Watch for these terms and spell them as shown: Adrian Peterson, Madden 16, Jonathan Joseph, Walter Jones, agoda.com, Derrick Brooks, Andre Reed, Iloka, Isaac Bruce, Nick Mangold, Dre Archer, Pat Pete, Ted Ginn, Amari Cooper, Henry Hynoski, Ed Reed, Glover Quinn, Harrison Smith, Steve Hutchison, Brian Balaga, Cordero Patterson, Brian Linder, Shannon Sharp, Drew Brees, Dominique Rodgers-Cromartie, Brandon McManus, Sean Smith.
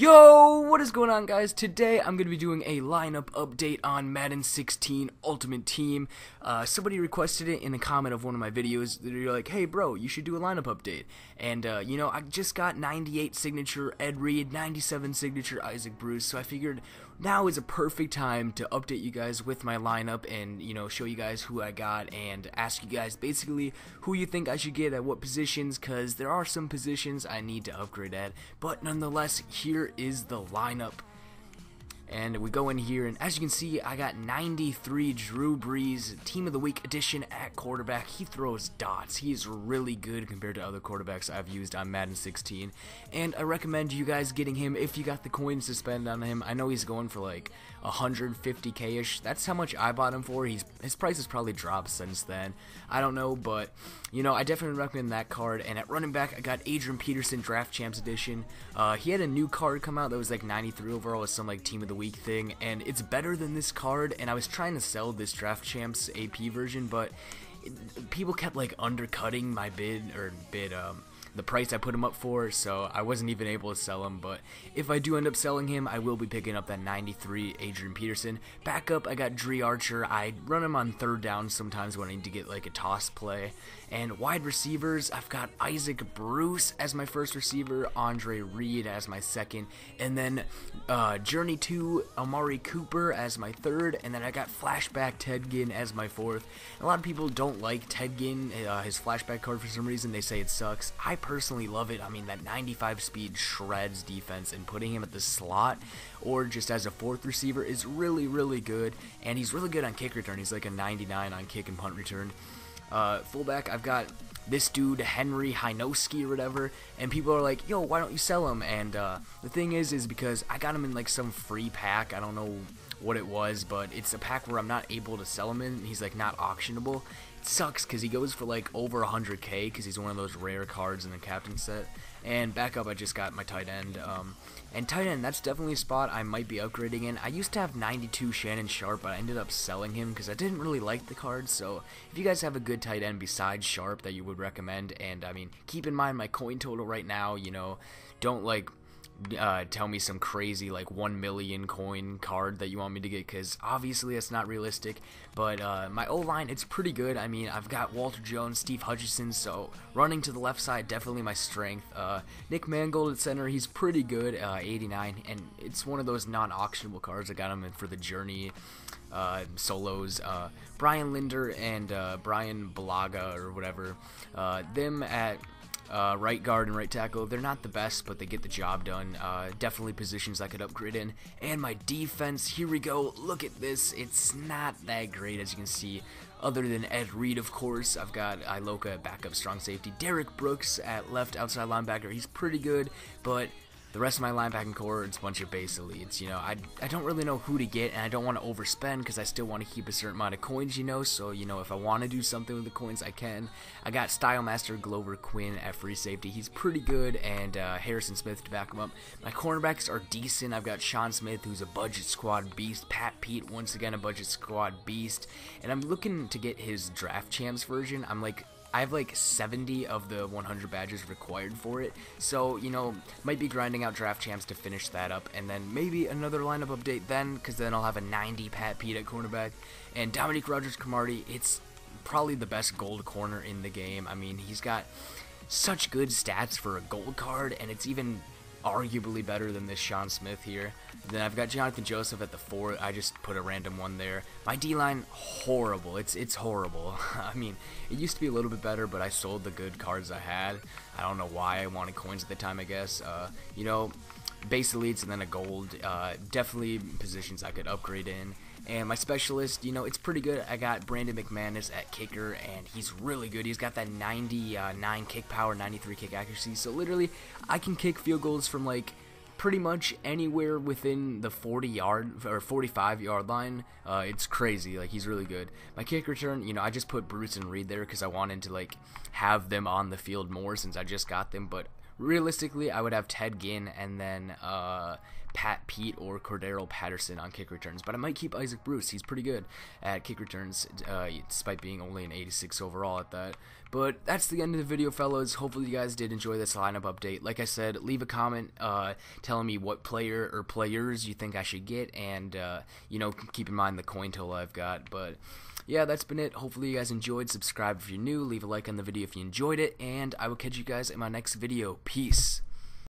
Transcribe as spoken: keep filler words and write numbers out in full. Yo, what is going on, guys? Today I'm going to be doing a lineup update on Madden sixteen Ultimate Team. Uh, somebody requested it in the comment of one of my videos. They're like, hey bro, you should do a lineup update. And uh, you know, I just got ninety-eight signature Ed Reed, ninety-seven signature Isaac Bruce, so I figured now is a perfect time to update you guys with my lineup and, you know, show you guys who I got and ask you guys basically who you think I should get at what positions, because there are some positions I need to upgrade at. But nonetheless, here is the lineup, and we go in here, and as you can see, I got ninety-three Drew Brees, team of the week edition at quarterback. He throws dots. He is really good compared to other quarterbacks I've used on Madden sixteen, and I recommend you guys getting him if you got the coins to spend on him. I know he's going for like one hundred fifty K ish. That's how much I bought him for. He's his price has probably dropped since then. I don't know, but you know, I definitely recommend that card. And at running back, I got Adrian Peterson, Draft Champs edition. Uh, he had a new card come out that was like ninety-three overall with some like team of the week thing, and it's better than this card. And I was trying to sell this Draft Champs A P version, but it, people kept like undercutting my bid or bid um the price I put him up for, so I wasn't even able to sell him. But if I do end up selling him, I will be picking up that ninety-three Adrian Peterson. Back up, I got Dre Archer. I run him on third down sometimes when I need to get like a toss play. And wide receivers, I've got Isaac Bruce as my first receiver, Andre Reed as my second, and then uh, Journey two, Amari Cooper as my third, and then I got Flashback Ted Ginn as my fourth. A lot of people don't like Ted Ginn, uh, his flashback card for some reason. They say it sucks. I personally love it. I mean, that ninety-five speed shreds defense, and putting him at the slot or just as a fourth receiver is really, really good. And he's really good on kick return. He's like a ninety-nine on kick and punt return. Uh, fullback, I've got this dude Henry Hynoski or whatever, and people are like, yo, why don't you sell him? And uh, the thing is is because I got him in like some free pack. I don't know what it was, but it's a pack where I'm not able to sell him in, and he's like not auctionable. It sucks because he goes for like over one hundred K because he's one of those rare cards in the captain set. And back up, I just got my tight end, um, and tight end, that's definitely a spot I might be upgrading in. I used to have ninety-two Shannon Sharp, but I ended up selling him because I didn't really like the card. So if you guys have a good tight end besides Sharp that you would recommend, and I mean, keep in mind my coin total right now, you know, don't like Uh, tell me some crazy like one million coin card that you want me to get, because obviously that's not realistic. But uh, my O-line, it's pretty good. I mean, I've got Walter Jones, Steve Hutchison, so running to the left side, definitely my strength. uh, Nick Mangold at center, he's pretty good, uh, eighty-nine, and it's one of those non-auctionable cards. I got him in for the Journey uh, solos. uh, Brian Linder and uh, Brian Balaga or whatever, uh, them at Uh, right guard and right tackle. They're not the best, but they get the job done. Uh, definitely positions I could upgrade in. And my defense, here we go. Look at this. It's not that great, as you can see. Other than Ed Reed, of course, I've got Iloka at backup strong safety. Derrick Brooks at left outside linebacker. He's pretty good, but the rest of my linebacking core, it's a bunch of base elites. You know, I, I don't really know who to get, and I don't want to overspend because I still want to keep a certain amount of coins, you know. So, you know, if I want to do something with the coins, I can. I got Style Master Glover Quinn at free safety. He's pretty good, and uh, Harrison Smith to back him up. My cornerbacks are decent. I've got Sean Smith, who's a budget squad beast. Pat Pete, once again, a budget squad beast. And I'm looking to get his Draft Champs version. I'm like, I have like seventy of the one hundred badges required for it, so you know, might be grinding out Draft Champs to finish that up, and then maybe another lineup update then, because then I'll have a ninety Pat Pete at cornerback. And Dominique Rodgers-Cromartie, it's probably the best gold corner in the game. I mean, he's got such good stats for a gold card, and it's even arguably better than this Sean Smith here. Then I've got Jonathan Joseph at the four. I just put a random one there. My D-line, horrible. It's it's horrible. I mean, it used to be a little bit better, but I sold the good cards I had. I don't know why I wanted coins at the time, I guess. Uh, you know, base elites and then a gold. Uh, definitely positions I could upgrade in. And my specialist, you know, it's pretty good. I got Brandon McManus at kicker, and he's really good. He's got that ninety-nine kick power, ninety-three kick accuracy. So literally, I can kick field goals from like pretty much anywhere within the forty yard or forty-five yard line. Uh, it's crazy. Like, he's really good. My kick return, you know, I just put Bruce and Reed there because I wanted to like have them on the field more since I just got them. But realistically, I would have Ted Ginn and then uh, Pat Pete or Cordero Patterson on kick returns, but I might keep Isaac Bruce. He's pretty good at kick returns, uh, despite being only an eighty-six overall at that. But that's the end of the video, fellas. Hopefully you guys did enjoy this lineup update. Like I said, leave a comment uh, telling me what player or players you think I should get, and uh, you know, keep in mind the coin total I've got. But yeah, that's been it. Hopefully you guys enjoyed. Subscribe if you're new. Leave a like on the video if you enjoyed it, and I will catch you guys in my next video. Peace.